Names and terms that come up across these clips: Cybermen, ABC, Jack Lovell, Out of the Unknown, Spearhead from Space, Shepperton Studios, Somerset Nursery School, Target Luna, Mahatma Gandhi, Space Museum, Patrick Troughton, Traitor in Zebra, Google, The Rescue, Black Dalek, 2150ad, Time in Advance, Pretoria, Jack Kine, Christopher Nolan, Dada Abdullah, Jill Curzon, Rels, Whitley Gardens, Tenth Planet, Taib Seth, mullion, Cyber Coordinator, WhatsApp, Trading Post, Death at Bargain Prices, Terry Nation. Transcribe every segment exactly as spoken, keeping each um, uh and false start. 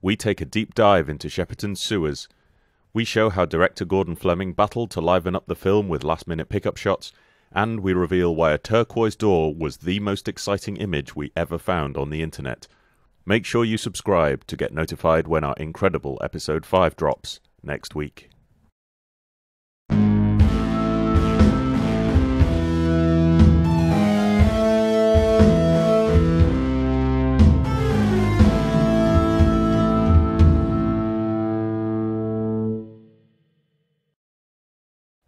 we take a deep dive into Shepperton's sewers. We show how director Gordon Fleming battled to liven up the film with last-minute pickup shots, and we reveal why a turquoise door was the most exciting image we ever found on the internet. Make sure you subscribe to get notified when our incredible episode five drops next week.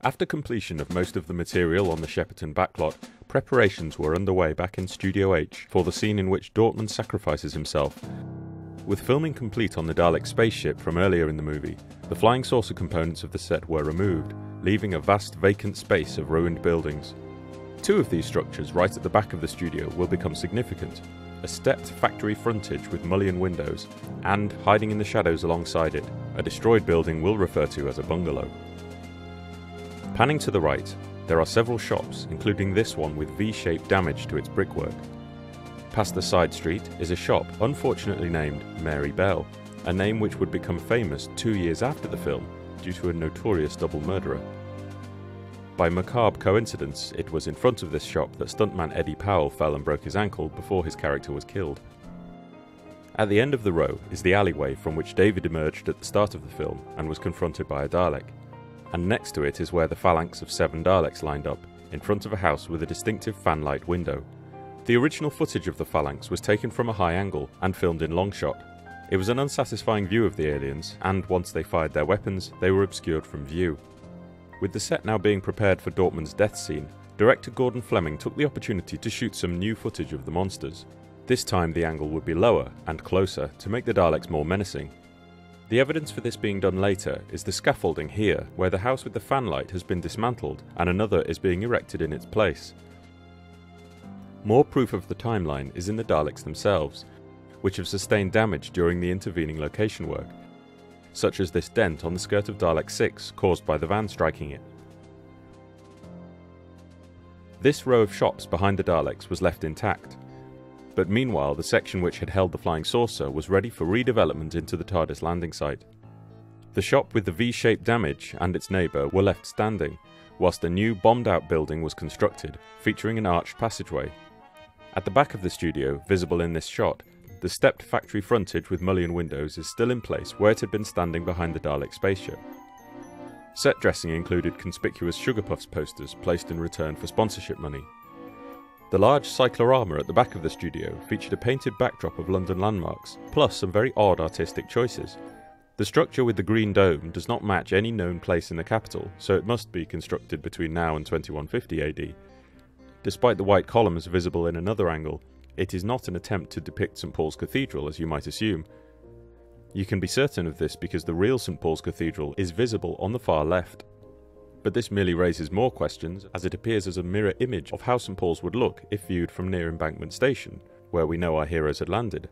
After completion of most of the material on the Shepperton backlot, preparations were underway back in Studio H for the scene in which Dortmund sacrifices himself. With filming complete on the Dalek spaceship from earlier in the movie, the flying saucer components of the set were removed, leaving a vast vacant space of ruined buildings. Two of these structures right at the back of the studio will become significant: a stepped factory frontage with mullion windows, and, hiding in the shadows alongside it, a destroyed building we'll refer to as a bungalow. Panning to the right, there are several shops, including this one with V-shaped damage to its brickwork. Past the side street is a shop unfortunately named Mary Bell, a name which would become famous two years after the film due to a notorious double murderer. By macabre coincidence, it was in front of this shop that stuntman Eddie Powell fell and broke his ankle before his character was killed. At the end of the row is the alleyway from which David emerged at the start of the film and was confronted by a Dalek. And next to it is where the phalanx of seven Daleks lined up, in front of a house with a distinctive fanlight window. The original footage of the phalanx was taken from a high angle and filmed in long shot. It was an unsatisfying view of the aliens, and once they fired their weapons, they were obscured from view. With the set now being prepared for Dortmund's death scene, director Gordon Fleming took the opportunity to shoot some new footage of the monsters. This time the angle would be lower and closer to make the Daleks more menacing. The evidence for this being done later is the scaffolding here, where the house with the fanlight has been dismantled and another is being erected in its place. More proof of the timeline is in the Daleks themselves, which have sustained damage during the intervening location work, such as this dent on the skirt of Dalek six caused by the van striking it. This row of shops behind the Daleks was left intact. But meanwhile, the section which had held the flying saucer was ready for redevelopment into the TARDIS landing site. The shop with the V-shaped damage and its neighbour were left standing, whilst a new bombed-out building was constructed, featuring an arched passageway. At the back of the studio, visible in this shot, the stepped factory frontage with mullion windows is still in place where it had been standing behind the Dalek spaceship. Set dressing included conspicuous Sugar Puffs posters placed in return for sponsorship money. The large cyclorama at the back of the studio featured a painted backdrop of London landmarks, plus some very odd artistic choices. The structure with the green dome does not match any known place in the capital, so it must be constructed between now and twenty-one fifty A D. Despite the white columns visible in another angle, it is not an attempt to depict St Paul's Cathedral as you might assume. You can be certain of this because the real St Paul's Cathedral is visible on the far left. But this merely raises more questions, as it appears as a mirror image of how St Paul's would look if viewed from near Embankment Station, where we know our heroes had landed.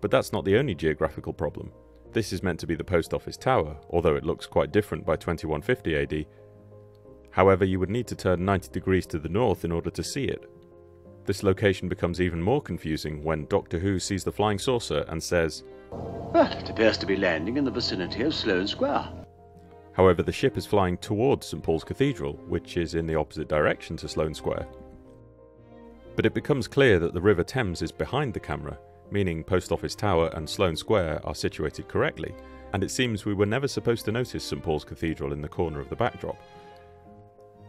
But that's not the only geographical problem. This is meant to be the Post Office Tower, although it looks quite different by twenty-one fifty A D. However, you would need to turn ninety degrees to the north in order to see it. This location becomes even more confusing when Doctor Who sees the flying saucer and says, "Well, it appears to be landing in the vicinity of Sloane Square." However, the ship is flying towards St Paul's Cathedral, which is in the opposite direction to Sloane Square. But it becomes clear that the River Thames is behind the camera, meaning Post Office Tower and Sloane Square are situated correctly, and it seems we were never supposed to notice St Paul's Cathedral in the corner of the backdrop.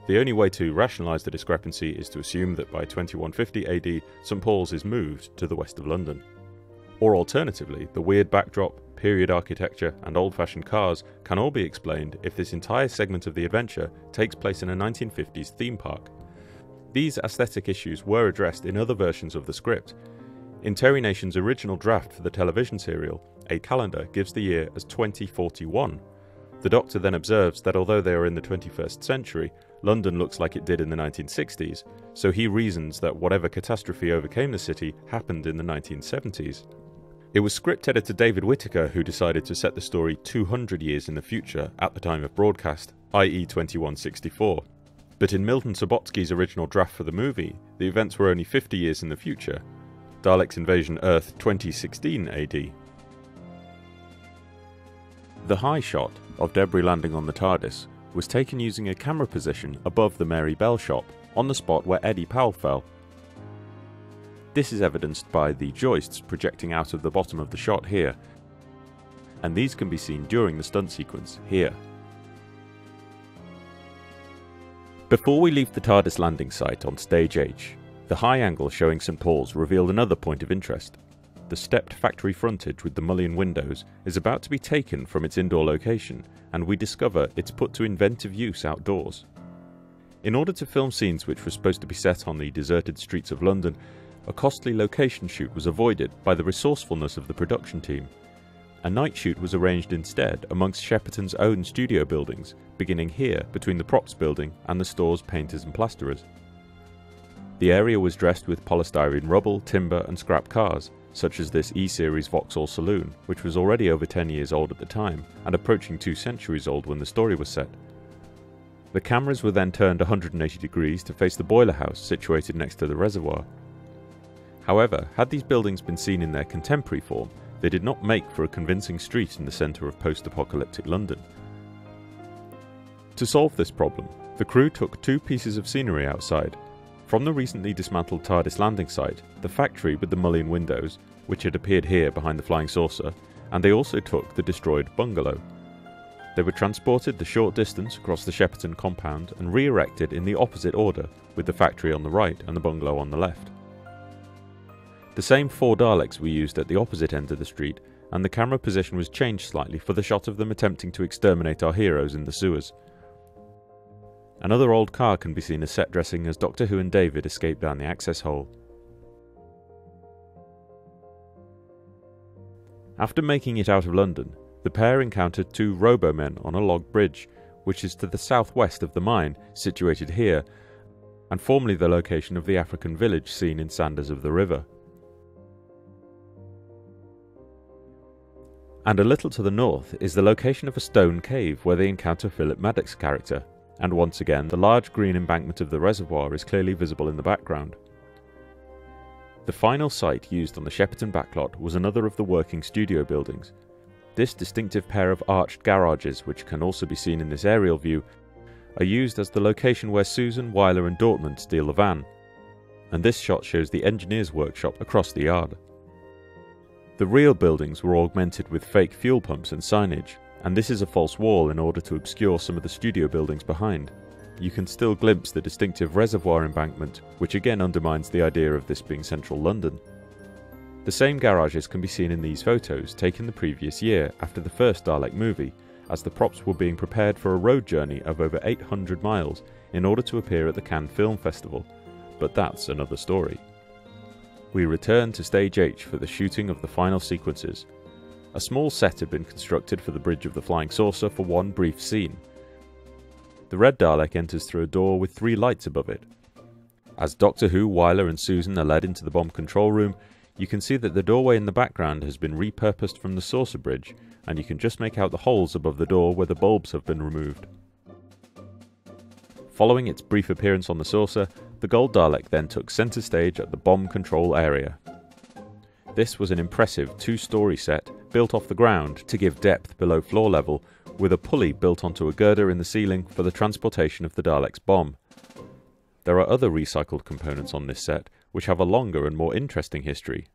The only way to rationalise the discrepancy is to assume that by twenty-one fifty A D, St Paul's is moved to the west of London. Or alternatively, the weird backdrop, period architecture and old-fashioned cars can all be explained if this entire segment of the adventure takes place in a nineteen fifties theme park. These aesthetic issues were addressed in other versions of the script. In Terry Nation's original draft for the television serial, a calendar gives the year as twenty forty-one. The Doctor then observes that although they are in the twenty-first century, London looks like it did in the nineteen sixties, so he reasons that whatever catastrophe overcame the city happened in the nineteen seventies. It was script editor David Whitaker who decided to set the story two hundred years in the future at the time of broadcast, that is twenty-one sixty-four. But in Milton Sobotsky's original draft for the movie, the events were only fifty years in the future, Daleks Invasion Earth twenty sixteen A D. The high shot of debris landing on the TARDIS was taken using a camera position above the Mary Bell shop on the spot where Eddie Powell fell. This is evidenced by the joists projecting out of the bottom of the shot here, and these can be seen during the stunt sequence here. Before we leave the TARDIS landing site on Stage H, the high angle showing St Paul's revealed another point of interest. The stepped factory frontage with the mullion windows is about to be taken from its indoor location, and we discover it's put to inventive use outdoors. In order to film scenes which were supposed to be set on the deserted streets of London, a costly location shoot was avoided by the resourcefulness of the production team. A night shoot was arranged instead amongst Shepperton's own studio buildings, beginning here between the props building and the store's painters and plasterers. The area was dressed with polystyrene rubble, timber and scrap cars, such as this E-series Vauxhall saloon, which was already over ten years old at the time and approaching two centuries old when the story was set. The cameras were then turned one hundred eighty degrees to face the boiler house situated next to the reservoir. However, had these buildings been seen in their contemporary form, they did not make for a convincing street in the centre of post-apocalyptic London. To solve this problem, the crew took two pieces of scenery outside. From the recently dismantled TARDIS landing site, the factory with the mullion windows, which had appeared here behind the flying saucer, and they also took the destroyed bungalow. They were transported the short distance across the Shepperton compound and re-erected in the opposite order, with the factory on the right and the bungalow on the left. The same four Daleks were used at the opposite end of the street, and the camera position was changed slightly for the shot of them attempting to exterminate our heroes in the sewers. Another old car can be seen as set dressing as Doctor Who and David escape down the access hole. After making it out of London, the pair encountered two robo-men on a log bridge, which is to the southwest of the mine, situated here, and formerly the location of the African village seen in Sanders of the River. And a little to the north is the location of a stone cave where they encounter Philip Maddox's character, and once again the large green embankment of the reservoir is clearly visible in the background. The final site used on the Shepperton backlot was another of the working studio buildings. This distinctive pair of arched garages, which can also be seen in this aerial view, are used as the location where Susan, Wyler and Dortmund steal the van, and this shot shows the engineer's workshop across the yard. The real buildings were augmented with fake fuel pumps and signage, and this is a false wall in order to obscure some of the studio buildings behind. You can still glimpse the distinctive reservoir embankment, which again undermines the idea of this being central London. The same garages can be seen in these photos taken the previous year after the first Dalek movie, as the props were being prepared for a road journey of over eight hundred miles in order to appear at the Cannes Film Festival, but that's another story. We return to Stage H for the shooting of the final sequences. A small set had been constructed for the bridge of the flying saucer for one brief scene. The Red Dalek enters through a door with three lights above it. As Doctor Who, Wyler and Susan are led into the bomb control room, you can see that the doorway in the background has been repurposed from the saucer bridge, and you can just make out the holes above the door where the bulbs have been removed. Following its brief appearance on the saucer, the Gold Dalek then took centre stage at the bomb control area. This was an impressive two-storey set, built off the ground to give depth below floor level, with a pulley built onto a girder in the ceiling for the transportation of the Dalek's bomb. There are other recycled components on this set, which have a longer and more interesting history.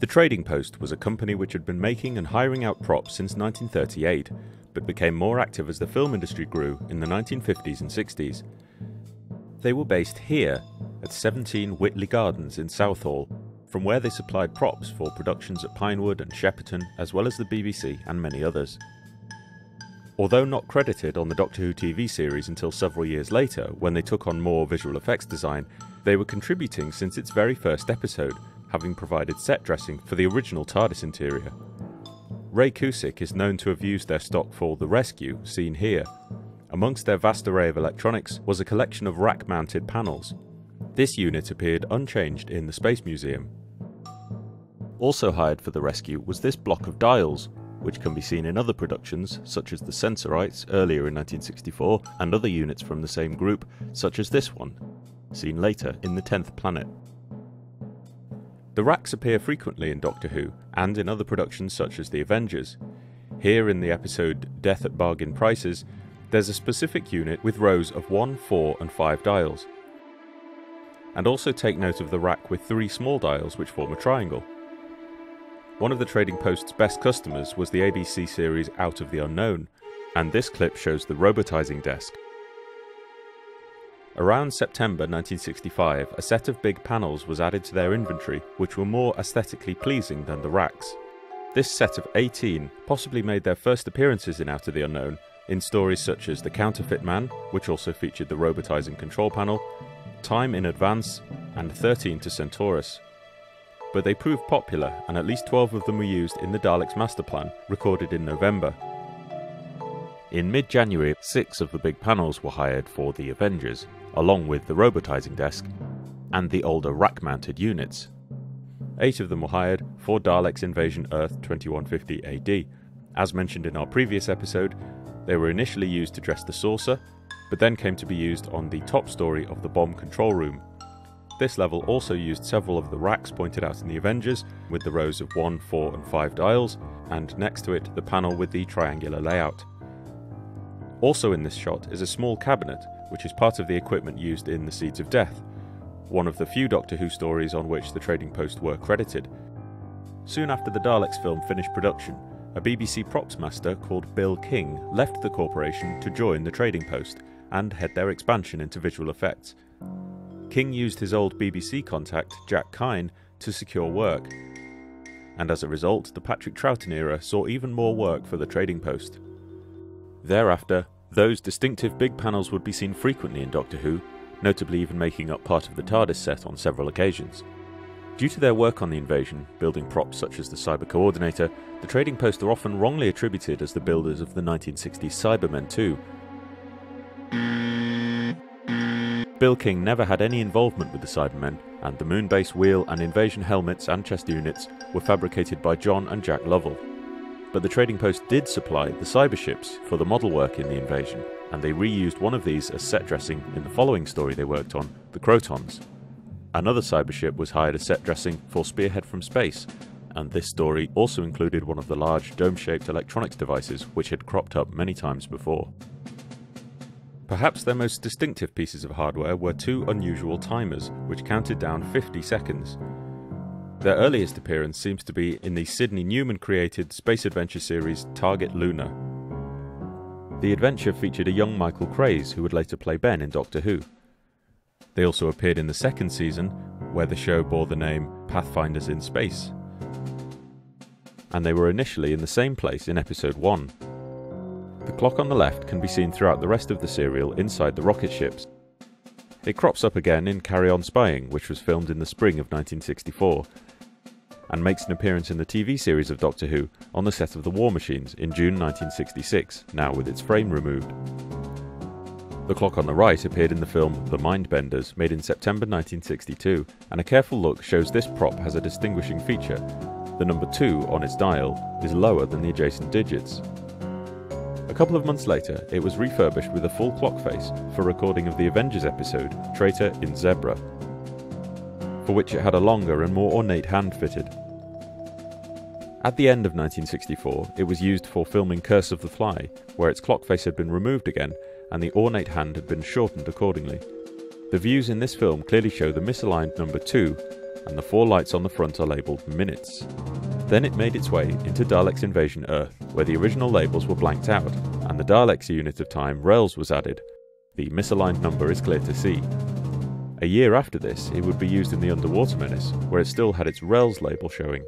The Trading Post was a company which had been making and hiring out props since nineteen thirty-eight, but became more active as the film industry grew in the nineteen fifties and sixties. They were based here, at seventeen Whitley Gardens in Southall, from where they supplied props for productions at Pinewood and Shepperton, as well as the B B C and many others. Although not credited on the Doctor Who T V series until several years later, when they took on more visual effects design, they were contributing since its very first episode, having provided set dressing for the original TARDIS interior. Ray Cusick is known to have used their stock for The Rescue, seen here. Amongst their vast array of electronics was a collection of rack-mounted panels. This unit appeared unchanged in the Space Museum. Also hired for The Rescue was this block of dials, which can be seen in other productions such as the Sensorites earlier in nineteen sixty-four, and other units from the same group such as this one, seen later in the Tenth Planet. The racks appear frequently in Doctor Who and in other productions such as The Avengers. Here in the episode Death at Bargain Prices, there's a specific unit with rows of one, four and five dials. And also take note of the rack with three small dials which form a triangle. One of the Trading Post's best customers was the A B C series Out of the Unknown, and this clip shows the robotizing desk. Around September nineteen sixty-five, a set of big panels was added to their inventory, which were more aesthetically pleasing than the racks. This set of eighteen possibly made their first appearances in Out of the Unknown, in stories such as The Counterfeit Man, which also featured the robotizing control panel, Time in Advance, and thirteen to Centaurus. But they proved popular, and at least twelve of them were used in the Daleks' master plan, recorded in November. In mid-January, six of the big panels were hired for the Avengers, along with the robotizing desk and the older rack-mounted units. Eight of them were hired for Daleks Invasion Earth twenty-one fifty A D. As mentioned in our previous episode, they were initially used to dress the saucer, but then came to be used on the top story of the bomb control room. This level also used several of the racks pointed out in the Avengers, with the rows of one, four and five dials, and next to it the panel with the triangular layout. Also in this shot is a small cabinet, which is part of the equipment used in The Seeds of Death, one of the few Doctor Who stories on which the Trading Post were credited. Soon after the Daleks film finished production, a B B C props master called Bill King left the corporation to join the Trading Post and head their expansion into visual effects. King used his old B B C contact, Jack Kine, to secure work, and as a result the Patrick Troughton era saw even more work for the Trading Post. Thereafter, those distinctive big panels would be seen frequently in Doctor Who, notably even making up part of the TARDIS set on several occasions. Due to their work on the invasion, building props such as the Cyber Coordinator, the Trading Post are often wrongly attributed as the builders of the nineteen sixties Cybermen too. Bill King never had any involvement with the Cybermen, and the moonbase wheel and invasion helmets and chest units were fabricated by John and Jack Lovell. But the Trading Post did supply the cyberships for the model work in the invasion, and they reused one of these as set dressing in the following story they worked on, The Crotons. Another cybership was hired as set dressing for Spearhead from Space, and this story also included one of the large dome-shaped electronics devices which had cropped up many times before. Perhaps their most distinctive pieces of hardware were two unusual timers, which counted down fifty seconds. Their earliest appearance seems to be in the Sidney Newman-created space adventure series Target Luna. The adventure featured a young Michael Craze, who would later play Ben in Doctor Who. They also appeared in the second season, where the show bore the name Pathfinders in Space. And they were initially in the same place in episode one. The clock on the left can be seen throughout the rest of the serial inside the rocket ships. It crops up again in Carry On Spying, which was filmed in the spring of nineteen sixty-four, and makes an appearance in the T V series of Doctor Who on the set of the War Machines in June nineteen sixty-six, now with its frame removed. The clock on the right appeared in the film The Mindbenders, made in September nineteen sixty-two, and a careful look shows this prop has a distinguishing feature. The number two on its dial is lower than the adjacent digits. A couple of months later, it was refurbished with a full clock face for recording of the Avengers episode, Traitor in Zebra, for which it had a longer and more ornate hand fitted. At the end of nineteen sixty-four, it was used for filming Curse of the Fly, where its clock face had been removed again, and the ornate hand had been shortened accordingly. The views in this film clearly show the misaligned number two, and the four lights on the front are labelled minutes. Then it made its way into Daleks Invasion Earth, where the original labels were blanked out, and the Daleks unit of time Rels was added. The misaligned number is clear to see. A year after this, it would be used in the Underwater Menace, where it still had its Rels label showing.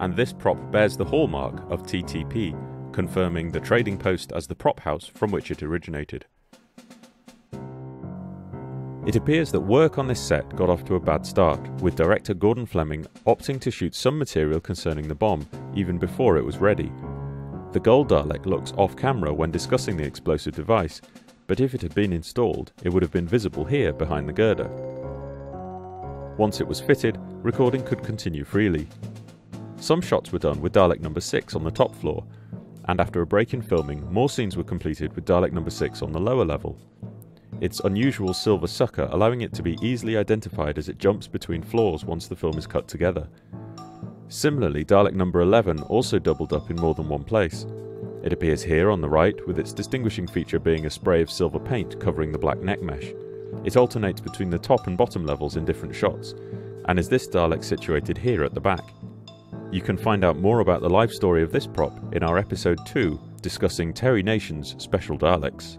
And this prop bears the hallmark of T T P, confirming the Trading Post as the prop house from which it originated. It appears that work on this set got off to a bad start, with director Gordon Fleming opting to shoot some material concerning the bomb, even before it was ready. The gold Dalek looks off camera when discussing the explosive device, but if it had been installed, it would have been visible here behind the girder. Once it was fitted, recording could continue freely. Some shots were done with Dalek number six on the top floor, and after a break in filming, more scenes were completed with Dalek number six on the lower level. Its unusual silver sucker allowing it to be easily identified as it jumps between floors once the film is cut together. Similarly, Dalek number eleven also doubled up in more than one place. It appears here on the right, with its distinguishing feature being a spray of silver paint covering the black neck mesh. It alternates between the top and bottom levels in different shots, and is this Dalek situated here at the back. You can find out more about the life story of this prop in our episode two, discussing Terry Nation's special Daleks.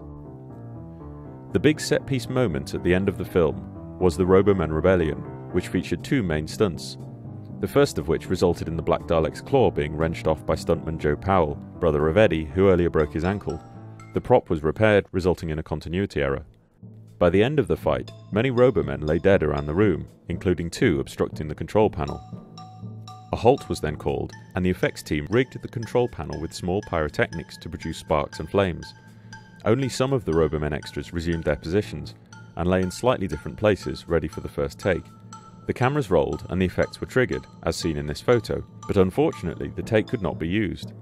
The big set-piece moment at the end of the film was the Roboman Rebellion, which featured two main stunts. The first of which resulted in the Black Dalek's claw being wrenched off by stuntman Joe Powell, brother of Eddie, who earlier broke his ankle. The prop was repaired, resulting in a continuity error. By the end of the fight, many Robomen lay dead around the room, including two obstructing the control panel. A halt was then called, and the effects team rigged the control panel with small pyrotechnics to produce sparks and flames. Only some of the Robomen extras resumed their positions, and lay in slightly different places, ready for the first take. The cameras rolled and the effects were triggered, as seen in this photo, but unfortunately the take could not be used.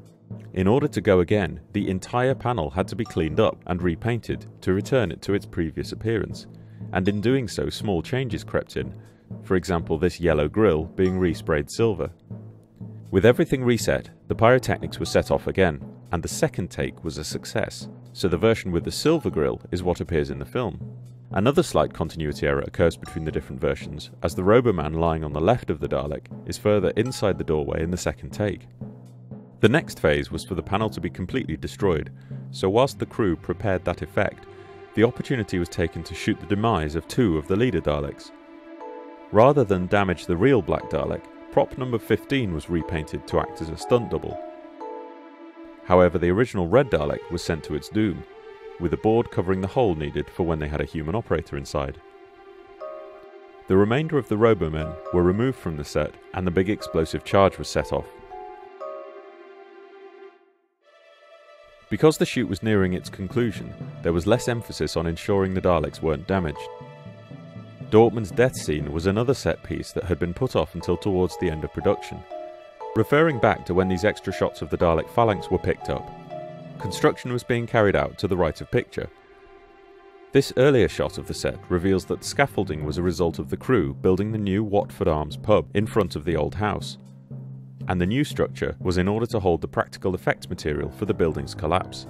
In order to go again, the entire panel had to be cleaned up and repainted to return it to its previous appearance, and in doing so small changes crept in, for example this yellow grille being resprayed silver. With everything reset, the pyrotechnics were set off again, and the second take was a success, so the version with the silver grille is what appears in the film. Another slight continuity error occurs between the different versions, as the Roboman lying on the left of the Dalek is further inside the doorway in the second take. The next phase was for the panel to be completely destroyed, so whilst the crew prepared that effect, the opportunity was taken to shoot the demise of two of the leader Daleks. Rather than damage the real Black Dalek, prop number fifteen was repainted to act as a stunt double. However, the original red Dalek was sent to its doom, with a board covering the hole needed for when they had a human operator inside. The remainder of the Robomen were removed from the set, and the big explosive charge was set off. Because the shoot was nearing its conclusion, there was less emphasis on ensuring the Daleks weren't damaged. Dortmund's death scene was another set piece that had been put off until towards the end of production, referring back to when these extra shots of the Dalek phalanx were picked up. Construction was being carried out to the right of picture. This earlier shot of the set reveals that the scaffolding was a result of the crew building the new Watford Arms pub in front of the old house, and the new structure was in order to hold the practical effects material for the building's collapse.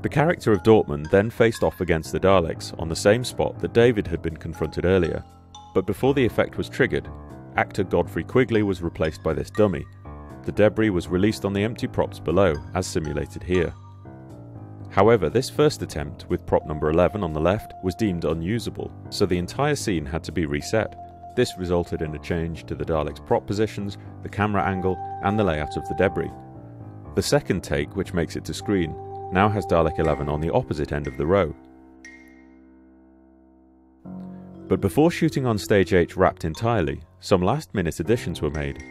The character of Dortmund then faced off against the Daleks on the same spot that David had been confronted earlier, but before the effect was triggered, actor Godfrey Quigley was replaced by this dummy. The debris was released on the empty props below, as simulated here. However, this first attempt, with prop number eleven on the left, was deemed unusable, so the entire scene had to be reset. This resulted in a change to the Dalek's prop positions, the camera angle, and the layout of the debris. The second take, which makes it to screen, now has Dalek eleven on the opposite end of the row. But before shooting on Stage H wrapped entirely, some last-minute additions were made.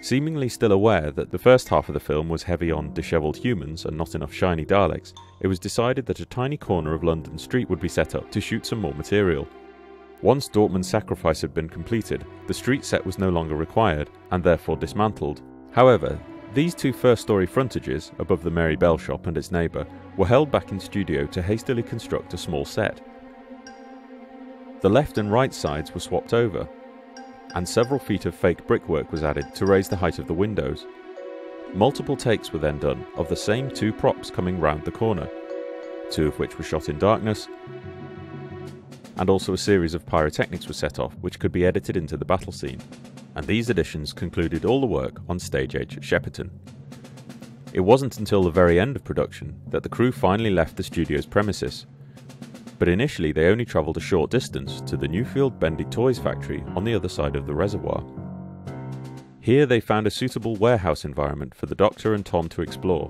Seemingly still aware that the first half of the film was heavy on dishevelled humans and not enough shiny Daleks, it was decided that a tiny corner of London Street would be set up to shoot some more material. Once Dortmund's sacrifice had been completed, the street set was no longer required, and therefore dismantled. However, these two first story frontages, above the Mary Bell shop and its neighbour, were held back in studio to hastily construct a small set. The left and right sides were swapped over, and several feet of fake brickwork was added to raise the height of the windows. Multiple takes were then done of the same two props coming round the corner, two of which were shot in darkness, and also a series of pyrotechnics were set off which could be edited into the battle scene, and these additions concluded all the work on Stage H at Shepperton. It wasn't until the very end of production that the crew finally left the studio's premises, but initially they only travelled a short distance to the Newfield Bendy Toys factory on the other side of the reservoir. Here they found a suitable warehouse environment for the Doctor and Tom to explore,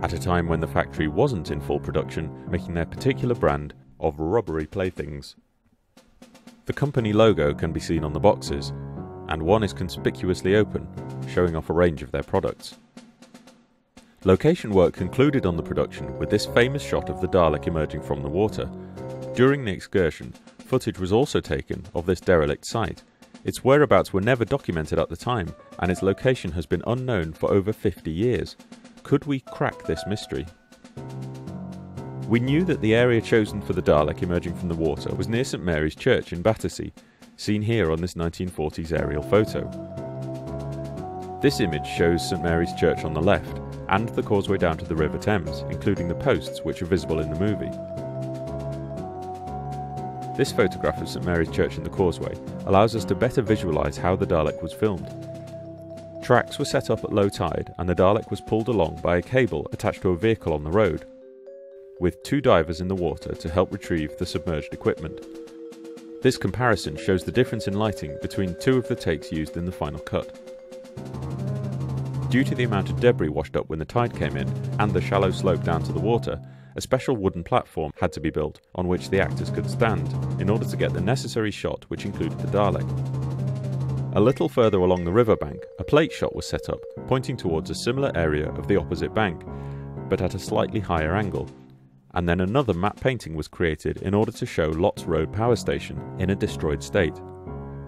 at a time when the factory wasn't in full production, making their particular brand of rubbery playthings. The company logo can be seen on the boxes, and one is conspicuously open, showing off a range of their products. Location work concluded on the production with this famous shot of the Dalek emerging from the water. During the excursion, footage was also taken of this derelict site. Its whereabouts were never documented at the time, and its location has been unknown for over fifty years. Could we crack this mystery? We knew that the area chosen for the Dalek emerging from the water was near Saint Mary's Church in Battersea, seen here on this nineteen forties aerial photo. This image shows St Mary's Church on the left, and the causeway down to the River Thames, including the posts which are visible in the movie. This photograph of St Mary's Church and the causeway allows us to better visualise how the Dalek was filmed. Tracks were set up at low tide and the Dalek was pulled along by a cable attached to a vehicle on the road, with two divers in the water to help retrieve the submerged equipment. This comparison shows the difference in lighting between two of the takes used in the final cut. Due to the amount of debris washed up when the tide came in and the shallow slope down to the water, a special wooden platform had to be built on which the actors could stand in order to get the necessary shot, which included the Dalek. A little further along the riverbank, a plate shot was set up, pointing towards a similar area of the opposite bank, but at a slightly higher angle, and then another map painting was created in order to show Lots Road power station in a destroyed state.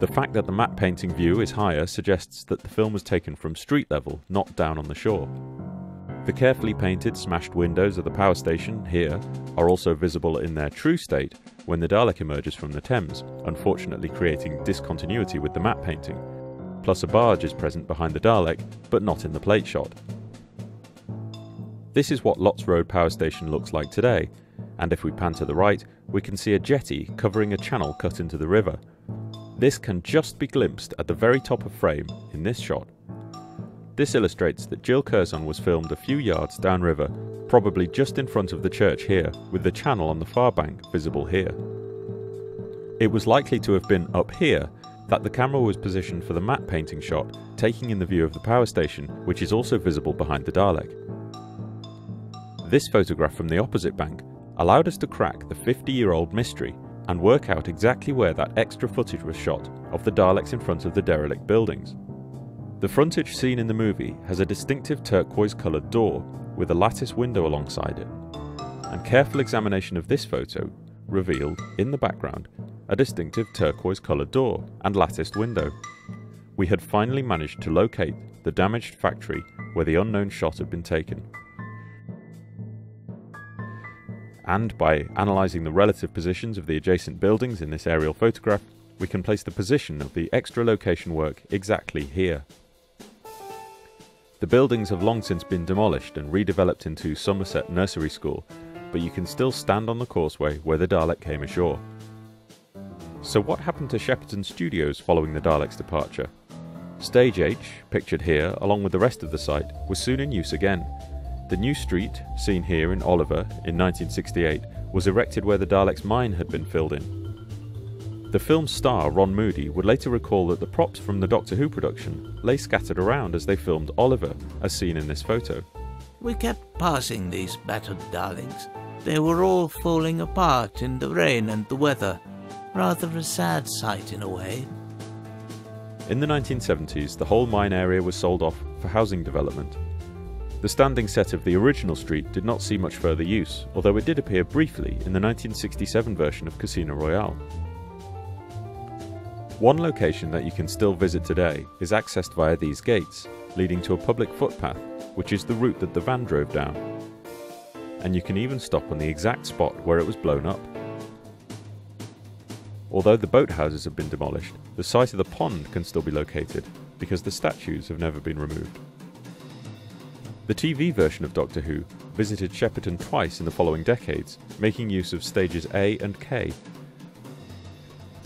The fact that the map painting view is higher suggests that the film was taken from street level, not down on the shore. The carefully painted smashed windows of the power station here are also visible in their true state when the Dalek emerges from the Thames, unfortunately creating discontinuity with the map painting, plus a barge is present behind the Dalek but not in the plate shot. This is what Lots Road power station looks like today, and if we pan to the right we can see a jetty covering a channel cut into the river. This can just be glimpsed at the very top of frame in this shot. This illustrates that Jill Curzon was filmed a few yards downriver, probably just in front of the church here, with the channel on the far bank visible here. It was likely to have been up here that the camera was positioned for the matte painting shot, taking in the view of the power station, which is also visible behind the Dalek. This photograph from the opposite bank allowed us to crack the fifty-year-old mystery and work out exactly where that extra footage was shot of the Daleks in front of the derelict buildings. The frontage seen in the movie has a distinctive turquoise coloured door with a lattice window alongside it, and careful examination of this photo revealed, in the background, a distinctive turquoise coloured door and latticed window. We had finally managed to locate the damaged factory where the unknown shot had been taken. And by analysing the relative positions of the adjacent buildings in this aerial photograph, we can place the position of the extra location work exactly here. The buildings have long since been demolished and redeveloped into Somerset Nursery School, but you can still stand on the causeway where the Dalek came ashore. So what happened to Shepperton Studios following the Dalek's departure? Stage H, pictured here along with the rest of the site, was soon in use again. The new street, seen here in Oliver in nineteen sixty-eight, was erected where the Dalek's mine had been filled in. The film's star Ron Moody would later recall that the props from the Doctor Who production lay scattered around as they filmed Oliver, as seen in this photo. We kept passing these battered Daleks. They were all falling apart in the rain and the weather. Rather a sad sight in a way. In the nineteen seventies, the whole mine area was sold off for housing development. The standing set of the original street did not see much further use, although it did appear briefly in the nineteen sixty-seven version of Casino Royale. One location that you can still visit today is accessed via these gates, leading to a public footpath, which is the route that the van drove down. And you can even stop on the exact spot where it was blown up. Although the boathouses have been demolished, the site of the pond can still be located, because the statues have never been removed. The T V version of Doctor Who visited Shepperton twice in the following decades, making use of stages A and K.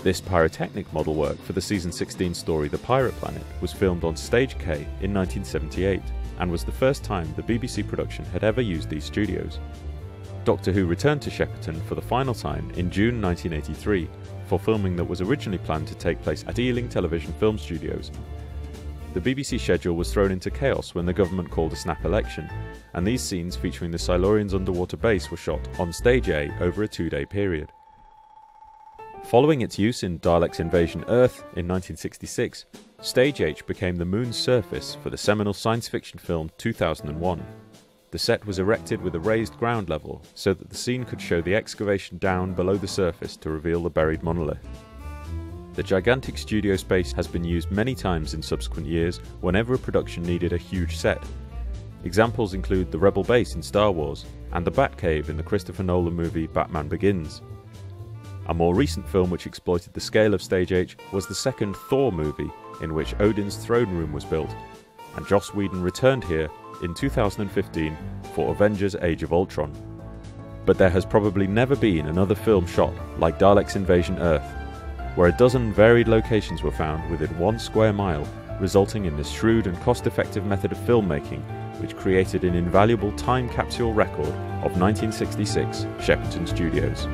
This pyrotechnic model work for the season sixteen story The Pirate Planet was filmed on Stage K in nineteen seventy-eight and was the first time the B B C production had ever used these studios. Doctor Who returned to Shepperton for the final time in June nineteen eighty-three for filming that was originally planned to take place at Ealing Television Film Studios. The B B C schedule was thrown into chaos when the government called a snap election, and these scenes featuring the Silurians' underwater base were shot on Stage A over a two-day period. Following its use in Dalek's Invasion Earth in nineteen sixty-six, Stage H became the moon's surface for the seminal science fiction film two thousand one. The set was erected with a raised ground level so that the scene could show the excavation down below the surface to reveal the buried monolith. The gigantic studio space has been used many times in subsequent years whenever a production needed a huge set. Examples include the Rebel base in Star Wars and the Batcave in the Christopher Nolan movie Batman Begins. A more recent film which exploited the scale of Stage H was the second Thor movie, in which Odin's throne room was built, and Joss Whedon returned here in two thousand fifteen for Avengers Age of Ultron. But there has probably never been another film shot like Dalek's Invasion Earth, where a dozen varied locations were found within one square mile, resulting in this shrewd and cost-effective method of filmmaking which created an invaluable time capsule record of nineteen sixty-six Shepperton Studios.